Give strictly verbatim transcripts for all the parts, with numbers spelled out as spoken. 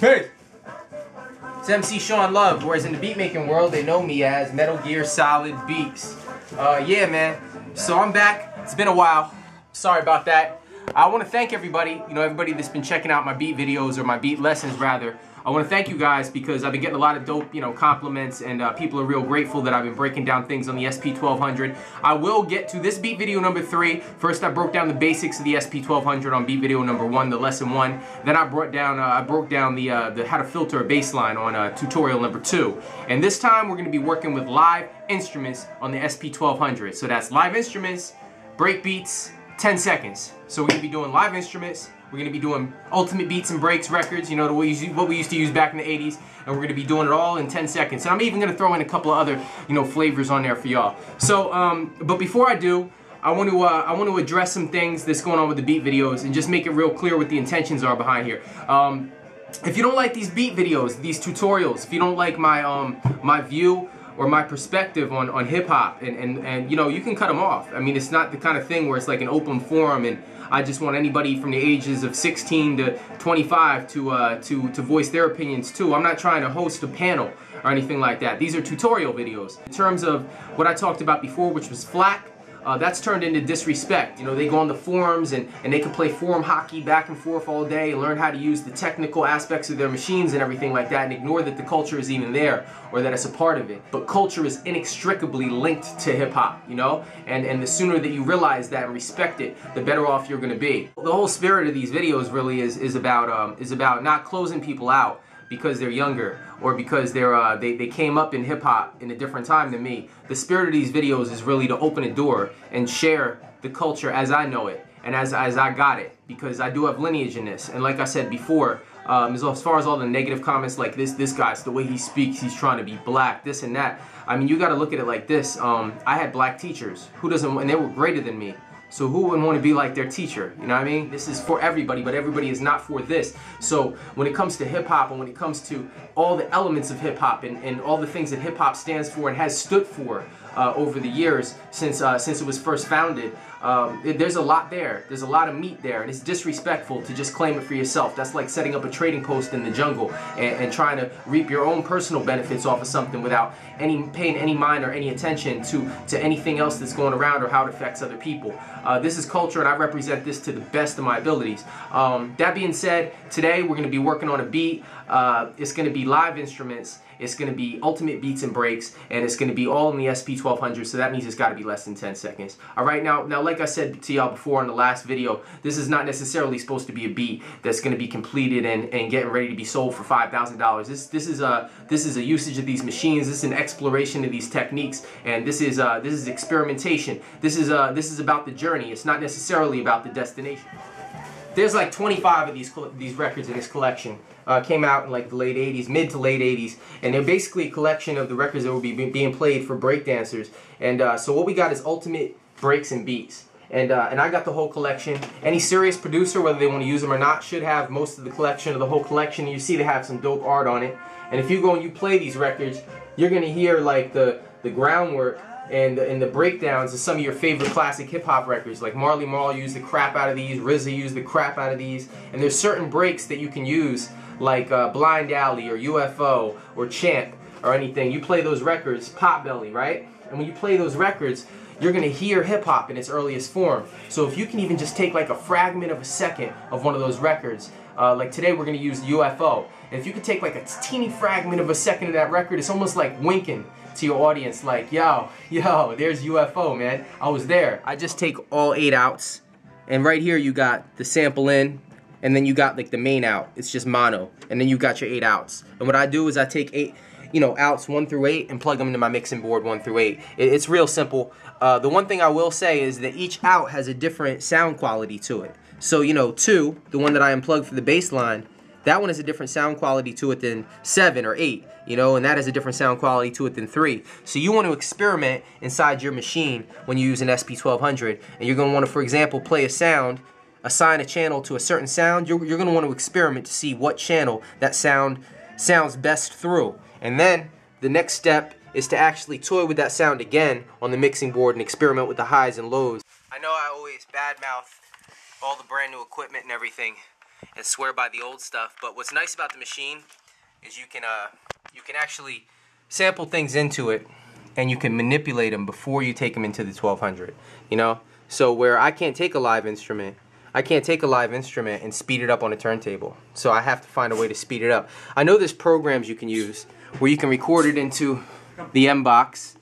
Hey! It's M C Sean Love, whereas in the beatmaking world, they know me as Metal Gear Solid Beats. Uh, yeah, man. So I'm back. It's been a while. Sorry about that. I want to thank everybody, you know, everybody that's been checking out my beat videos, or my beat lessons, rather. I want to thank you guys because I've been getting a lot of dope, you know, compliments, and uh, people are real grateful that I've been breaking down things on the S P twelve hundred. I will get to this beat video number three. First, I broke down the basics of the S P twelve hundred on beat video number one, the lesson one. Then I brought down, uh, I broke down the, uh, the how to filter a bass line on uh, tutorial number two. And this time, we're going to be working with live instruments on the S P twelve hundred. So that's live instruments, break beats, ten seconds. So we're going to be doing live instruments. We're going to be doing Ultimate Beats and Breaks records, you know, what we used to use back in the eighties. And we're going to be doing it all in ten seconds. And I'm even going to throw in a couple of other, you know, flavors on there for y'all. So, um, but before I do, I want to, uh, I want to address some things that's going on with the beat videos and just make it real clear what the intentions are behind here. Um, if you don't like these beat videos, these tutorials, if you don't like my, um, my view, or my perspective on, on hip-hop, and, and, and you know, you can cut them off. I mean, it's not the kind of thing where it's like an open forum and I just want anybody from the ages of sixteen to twenty-five to, uh, to, to voice their opinions too. I'm not trying to host a panel or anything like that. These are tutorial videos. In terms of what I talked about before, which was flack, Uh, that's turned into disrespect. You know, they go on the forums and, and they can play forum hockey back and forth all day and learn how to use the technical aspects of their machines and everything like that, and ignore that the culture is even there or that it's a part of it. But culture is inextricably linked to hip-hop, you know? And, and the sooner that you realize that and respect it, the better off you're gonna be. The whole spirit of these videos really is, is, about, um, is about not closing people out because they're younger, or because they're, uh, they, they came up in hip-hop in a different time than me. The spirit of these videos is really to open a door and share the culture as I know it, and as, as I got it, because I do have lineage in this. And like I said before, um, as, as far as all the negative comments like this, this guy's, the way he speaks, he's trying to be black, this and that. I mean, you gotta look at it like this. Um, I had black teachers, who doesn't, and they were greater than me. So who wouldn't want to be like their teacher? You know what I mean? This is for everybody, but everybody is not for this. So when it comes to hip-hop, and when it comes to all the elements of hip-hop, and, and all the things that hip-hop stands for and has stood for uh, over the years since, uh, since it was first founded, um, it, there's a lot there. There's a lot of meat there, and it's disrespectful to just claim it for yourself. That's like setting up a trading post in the jungle and, and trying to reap your own personal benefits off of something without any paying any mind or any attention to, to anything else that's going around or how it affects other people. Uh, this is culture, and I represent this to the best of my abilities. Um, that being said, today we're going to be working on a beat. Uh, it's going to be live instruments. It's going to be Ultimate Beats and Breaks, and it's going to be all in the S P twelve hundred, so that means it's got to be less than ten seconds. All right, now, now like I said to y'all before in the last video, this is not necessarily supposed to be a beat that's going to be completed and, and getting ready to be sold for five thousand dollars. This, this, is a, this is a usage of these machines. This is an exploration of these techniques, and this is, uh, this is experimentation. This is, uh, this is about the journey. It's not necessarily about the destination. There's like twenty-five of these these records in this collection. Uh, came out in like the late eighties, mid to late eighties, and they're basically a collection of the records that will be being played for breakdancers. And uh, so what we got is Ultimate Breaks and Beats. And, uh, and I got the whole collection. Any serious producer, whether they want to use them or not, should have most of the collection or the whole collection. You see they have some dope art on it. And if you go and you play these records, you're going to hear like the, the groundwork and, and the breakdowns of some of your favorite classic hip-hop records. Like Marley Marl used the crap out of these, R Z A used the crap out of these, and there's certain breaks that you can use, like uh, Blind Alley or U F O or Champ or anything. You play those records, Potbelly, right? And when you play those records, you're going to hear hip-hop in its earliest form. So if you can even just take like a fragment of a second of one of those records, uh, like today we're going to use U F O. And if you can take like a teeny fragment of a second of that record, it's almost like winking to your audience, like, yo, yo, there's U F O, man. I was there. I just take all eight outs, and right here you got the sample in, and then you got like the main out. It's just mono, and then you got your eight outs. And what I do is I take eight, you know, outs one through eight and plug them into my mixing board one through eight. It, it's real simple. Uh, the one thing I will say is that each out has a different sound quality to it. So, you know, two, the one that I unplugged for the bass line, that one has a different sound quality to it than seven or eight, you know, and that has a different sound quality to it than three. So you want to experiment inside your machine when you use an S P twelve hundred, and you're going to want to, for example, play a sound, assign a channel to a certain sound. You're, you're going to want to experiment to see what channel that sound sounds best through. And then the next step is to actually toy with that sound again on the mixing board and experiment with the highs and lows. I know I always badmouth all the brand new equipment and everything, and swear by the old stuff. But what's nice about the machine is you can uh, you can actually sample things into it, and you can manipulate them before you take them into the twelve hundred. You know, so where I can't take a live instrument, I can't take a live instrument and speed it up on a turntable. So I have to find a way to speed it up. I know there's programs you can use where you can record it into the M-Box,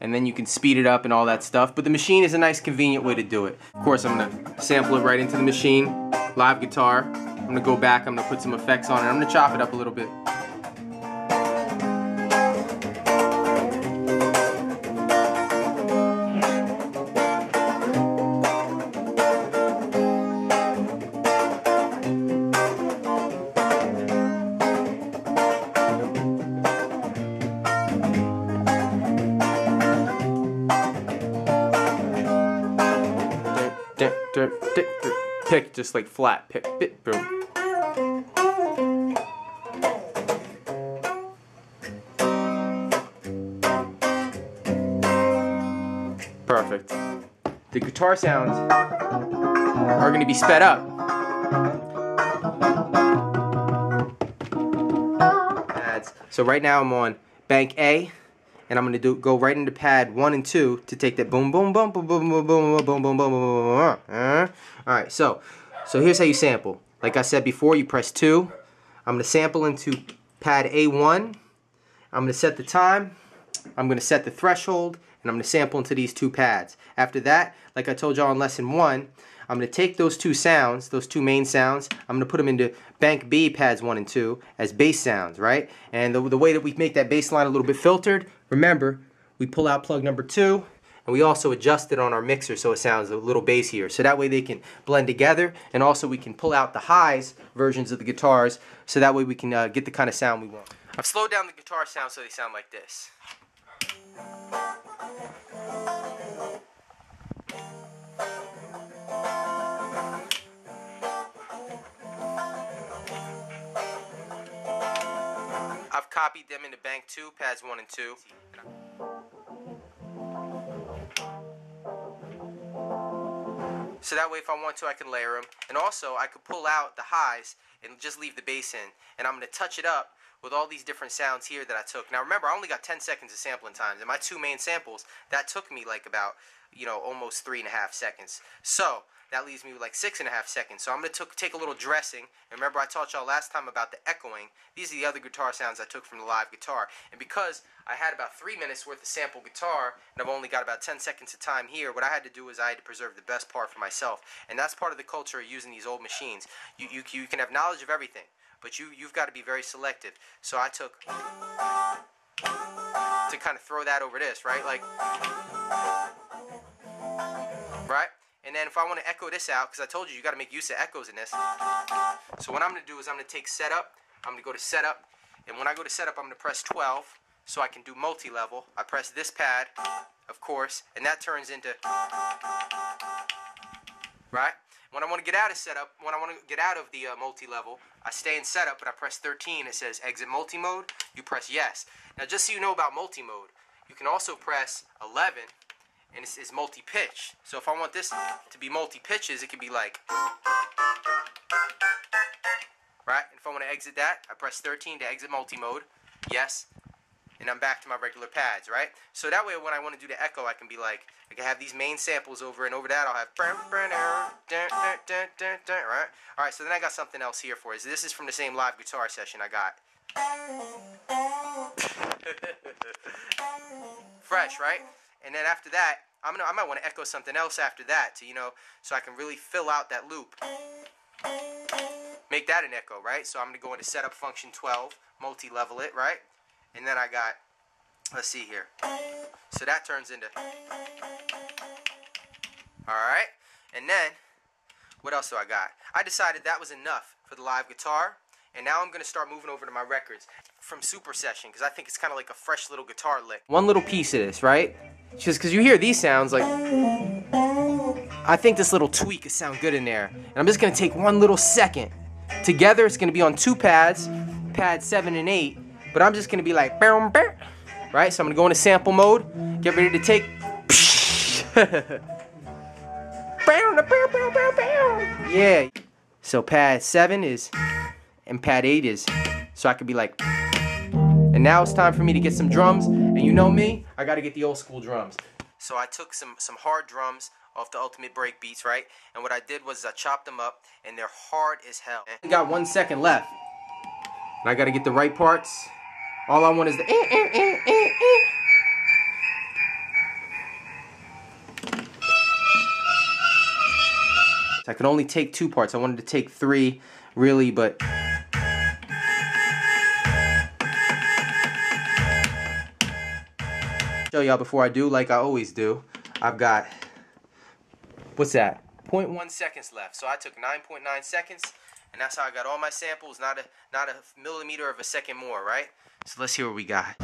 and then you can speed it up and all that stuff. But the machine is a nice, convenient way to do it. Of course, I'm gonna sample it right into the machine, live guitar. I'm gonna go back, I'm gonna put some effects on it. I'm gonna chop it up a little bit. Pick, just like flat, pick, pick, boom. Perfect. The guitar sounds are going to be sped up. Pads. So right now I'm on bank A, and I'm going to do go right into pad one and two to take that boom boom boom boom boom boom boom boom boom boom boom. All right, so so here's how you sample. Like I said before, you press two. I'm going to sample into pad A one. I'm going to set the time. I'm going to set the threshold, and I'm going to sample into these two pads. After that, like I told y'all in lesson one, I'm going to take those two sounds, those two main sounds, I'm going to put them into bank B pads one and two as bass sounds, right? And the, the way that we make that bass line a little bit filtered, remember, we pull out plug number two, and we also adjust it on our mixer so it sounds a little bassier. So that way they can blend together, and also we can pull out the highs versions of the guitars, so that way we can uh, get the kind of sound we want. I've slowed down the guitar sound so they sound like this. Copied them into bank two, pads one and two. So that way if I want to, I can layer them. And also I could pull out the highs and just leave the bass in. And I'm going to touch it up with all these different sounds here that I took. Now remember, I only got ten seconds of sampling time. And my two main samples, that took me like about, you know, almost three and a half seconds. So that leaves me with like six and a half seconds. So I'm going to take a little dressing. And remember I taught y'all last time about the echoing. These are the other guitar sounds I took from the live guitar. And because I had about three minutes worth of sample guitar, and I've only got about ten seconds of time here, what I had to do is I had to preserve the best part for myself. And that's part of the culture of using these old machines. You, you, you can have knowledge of everything, but you, you've got to be very selective. So I took to kind of throw that over this, right? Like, right? And then if I want to echo this out, because I told you, you got to make use of echoes in this. So what I'm going to do is I'm going to take setup. I'm going to go to setup. And when I go to setup, I'm going to press twelve so I can do multi-level. I press this pad, of course, and that turns into, right? When I want to get out of setup, when I want to get out of the uh, multi-level, I stay in setup, but I press thirteen. It says exit multi-mode. You press yes. Now, just so you know about multi-mode, you can also press eleven. And it's, it's multi-pitch. So if I want this to be multi-pitches, it could be like, right? And if I want to exit that, I press thirteen to exit multi-mode. Yes. And I'm back to my regular pads, right? So that way when I want to do the echo, I can be like, I can have these main samples over, and over that I'll have, right? All right, so then I got something else here for you. This is from the same live guitar session I got. Fresh, right? And then after that, I'm gonna, I might want to echo something else after that, to, you know, so I can really fill out that loop. Make that an echo, right? So I'm going to go into setup function twelve, multi-level it, right? And then I got, let's see here. So that turns into, all right. And then, what else do I got? I decided that was enough for the live guitar. And now I'm going to start moving over to my records from Super Session, because I think it's kind of like a fresh little guitar lick. One little piece of this, right? Just because you hear these sounds, like, I think this little tweak would sound good in there. And I'm just going to take one little second. Together, it's going to be on two pads, pads seven and eight. But I'm just going to be like, bam, bam, right? So I'm going to go into sample mode, get ready to take. Yeah. So pad seven is, and pad eight is, so I could be like. And now it's time for me to get some drums, and you know me, I gotta get the old school drums. So I took some, some hard drums off the Ultimate Break Beats, right? And what I did was I chopped them up, and they're hard as hell. I got one second left, and I gotta get the right parts. All I want is the eh, eh, eh, eh, eh. I could only take two parts. I wanted to take three, really, but show y'all before I do, like I always do. I've got, what's that? zero point one seconds left. So I took nine point nine seconds, and that's how I got all my samples, not a not a millimeter of a second more, right? So let's hear what we got.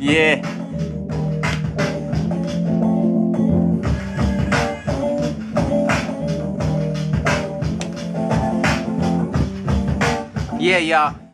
Yeah. Yeah, y'all.